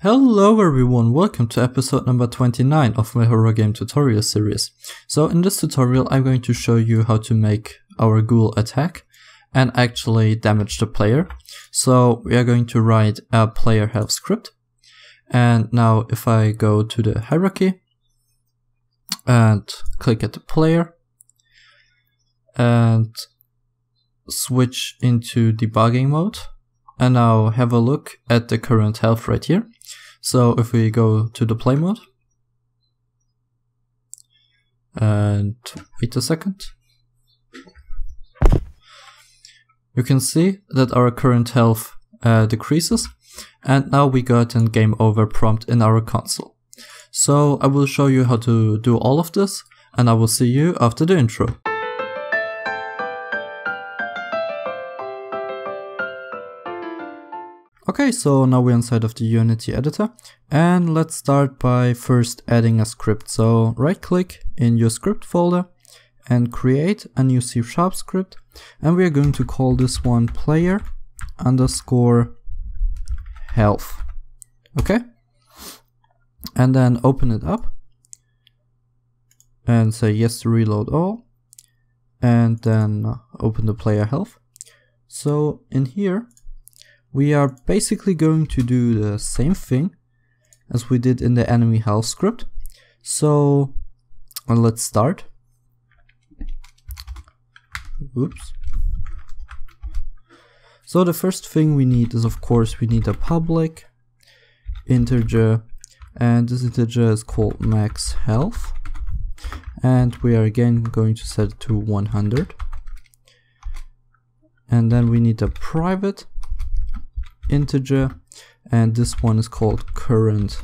Hello everyone, welcome to episode number 29 of my horror game tutorial series. So in this tutorial I'm going to show you how to make our ghoul attack and actually damage the player. So we are going to write a player health script, and now if I go to the hierarchy and click at the player and switch into debugging mode, and now have a look at the current health right here. So if we go to the play mode, and wait a second, you can see that our current health decreases, and now we got a game over prompt in our console. So I will show you how to do all of this, and I will see you after the intro. Okay, so now we're inside of the Unity editor, and let's start by first adding a script. So right click in your script folder and create a new C# script, and we're going to call this one player_health. Okay, and then open it up and say yes to reload all, and then open the player health. So in here we are basically going to do the same thing as we did in the enemy health script. So let's start. Oops. So the first thing we need is, of course, we need a public integer, and this integer is called max health, and we are again going to set it to 100. And then we need a private integer, and this one is called current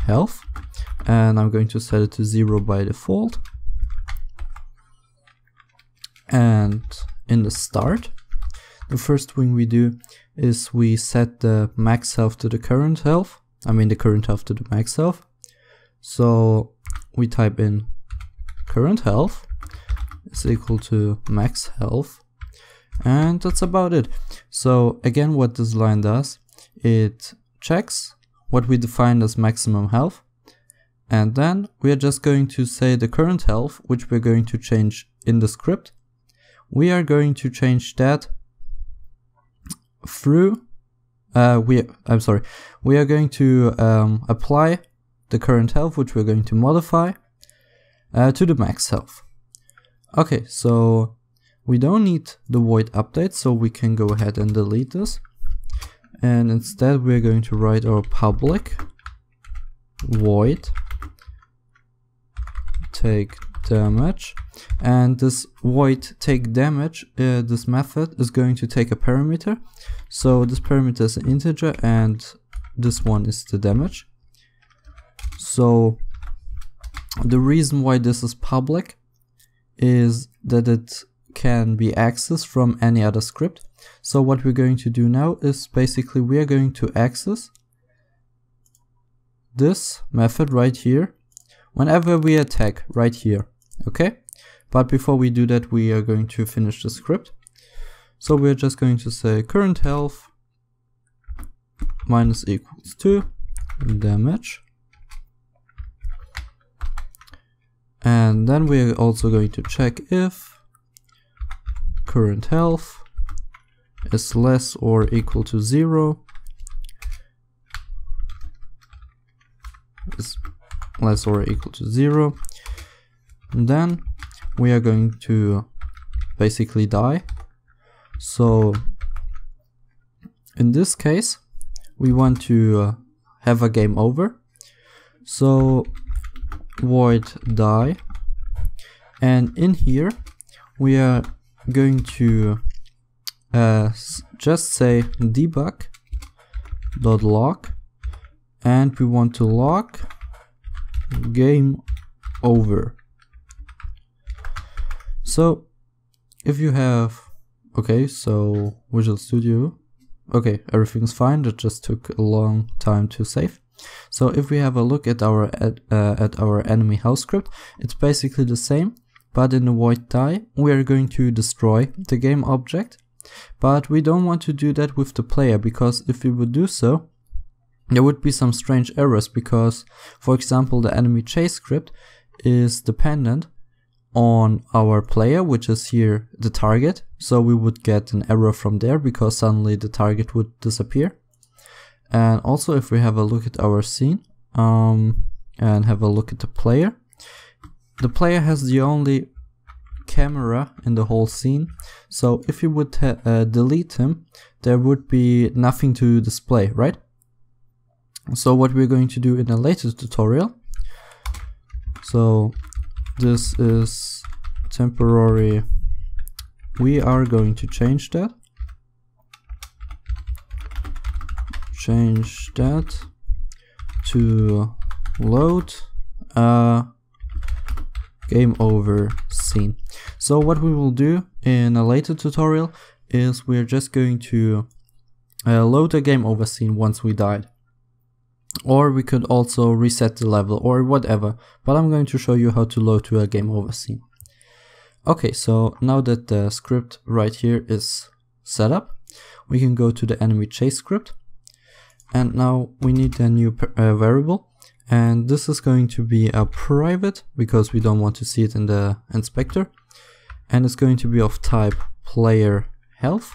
health, and I'm going to set it to 0 by default. And in the start, the first thing we do is we set the max health to the current health, I mean the current health to the max health. So we type in current health is equal to max health, and that's about it. So again, what this line does, it checks what we defined as maximum health, and then we are just going to say the current health, which we're going to change in the script. We are going to change that through we are going to apply the current health, which we're going to modify to the max health. Okay, so we don't need the void update, so we can go ahead and delete this, and instead we're going to write our public void take damage, and this void take damage, this method is going to take a parameter. So this parameter is an integer, and this one is the damage. So the reason why this is public is that it can be accessed from any other script. So what we're going to do now is basically we are going to access this method right here whenever we attack right here. Okay, but before we do that, we are going to finish the script. So we're just going to say current health minus equals to damage, and then we're also going to check if current health is less or equal to 0, is less or equal to 0, and then we are going to basically die. So in this case we want to have a game over, so void die, and in here we are going to just say debug.log, and we want to log game over. So if you have, okay, so Visual Studio, okay, everything's fine, that just took a long time to save. So if we have a look at our at our enemy health script, it's basically the same. But in the void die, we are going to destroy the game object, But we don't want to do that with the player, because if we would do so, there would be some strange errors, because for example the enemy chase script is dependent on our player, which is here the target, so we would get an error from there because suddenly the target would disappear. And also if we have a look at our scene and have a look at the player has the only camera in the whole scene, so if you would delete him, there would be nothing to display, right? So what we're going to do in a later tutorial, so this is temporary, we are going to change that, to load game over scene. So what we will do in a later tutorial is we're just going to load a game over scene once we died, or we could also reset the level or whatever, but I'm going to show you how to load to a game over scene. Okay, so now that the script right here is set up, we can go to the enemy chase script, and now we need a new variable, and this is going to be a private because we don't want to see it in the inspector, and it's going to be of type player health,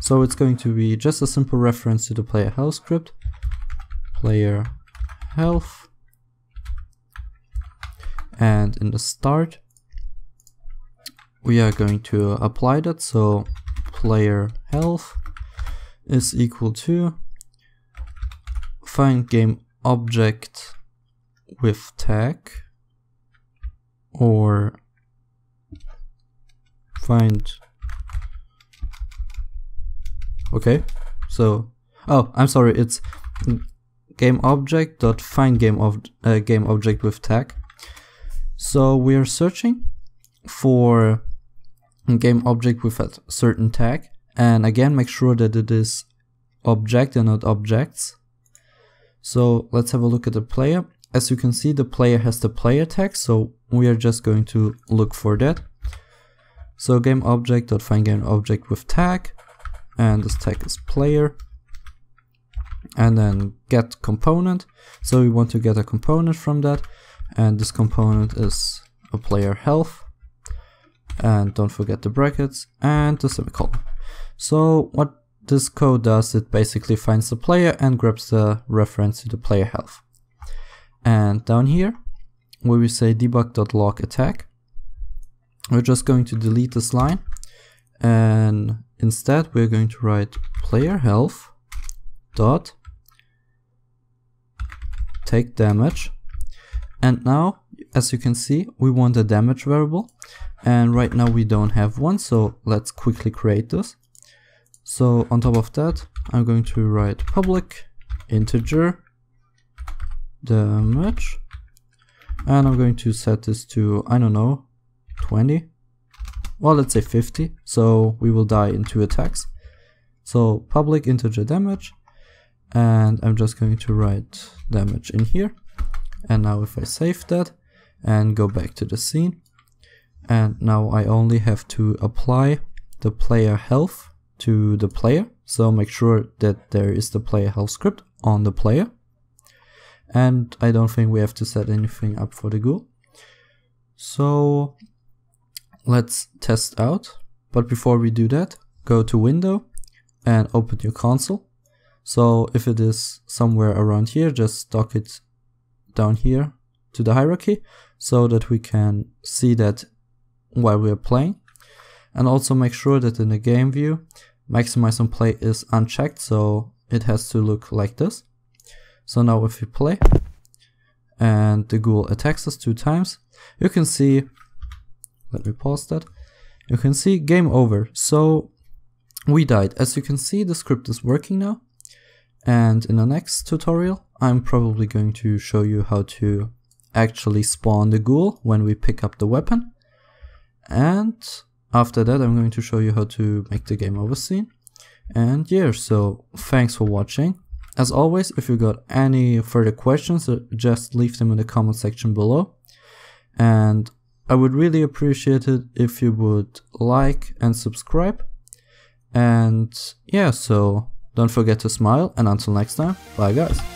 so it's going to be just a simple reference to the player health script, player health, and in the start we are going to apply that, so player health is equal to find game object with tag, or find, okay, so oh, I'm sorry, it's game object dot find game object with tag. So we are searching for a game object with a certain tag, and again make sure that it is object and not objects. So let's have a look at the player. As you can see, the player has the player tag, so we are just going to look for that. So game object dot find game object with tag, and this tag is player, and then get component, so we want to get a component from that, and this component is a player health, and don't forget the brackets and the semicolon. So what this code does, it basically finds the player and grabs the reference to the player health, and down here where we say debug.log attack, we're just going to delete this line, and instead we're going to write player health dot take damage, and now as you can see we want a damage variable, and right now we don't have one, so let's quickly create this. So on top of that I'm going to write public integer damage, and I'm going to set this to, I don't know, 20, well let's say 50, so we will die in 2 attacks. So public integer damage, and I'm just going to write damage in here, and now if I save that and go back to the scene, and now I only have to apply the player health to the player, so make sure that there is the player health script on the player, and I don't think we have to set anything up for the ghoul. So let's test out, but before we do that, go to window and open your console. So if it is somewhere around here, just dock it down here to the hierarchy so that we can see that while we are playing. And also make sure that in the game view, maximize on play is unchecked, so it has to look like this. So now if we play and the ghoul attacks us 2 times, you can see, let me pause that, you can see game over, so we died. As you can see, the script is working now, and in the next tutorial I'm probably going to show you how to actually spawn the ghoul when we pick up the weapon, and after that I'm going to show you how to make the game over scene. And yeah, so thanks for watching. As always, if you got any further questions, just leave them in the comment section below, and I would really appreciate it if you would like and subscribe. And yeah, so don't forget to smile, and until next time, bye guys.